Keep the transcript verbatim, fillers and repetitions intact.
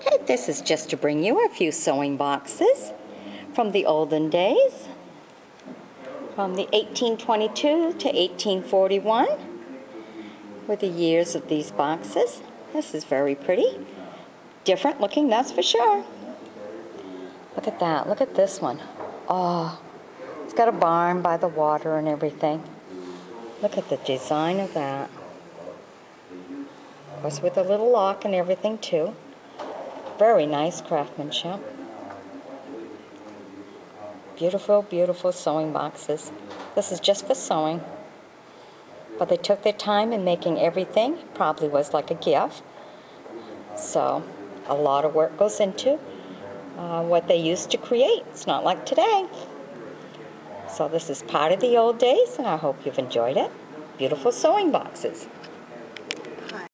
Hey, this is just to bring you a few sewing boxes from the olden days, from the eighteen twenty-two to eighteen forty-one, with the years of these boxes. This is very pretty. Different looking, that's for sure. Look at that. Look at this one. Oh, it's got a barn by the water and everything. Look at the design of that. Of course, with a little lock and everything, too. Very nice craftsmanship. Beautiful, beautiful sewing boxes. This is just for sewing. But they took their time in making everything. Probably was like a gift. So a lot of work goes into uh, what they used to create. It's not like today. So this is part of the old days, and I hope you've enjoyed it. Beautiful sewing boxes.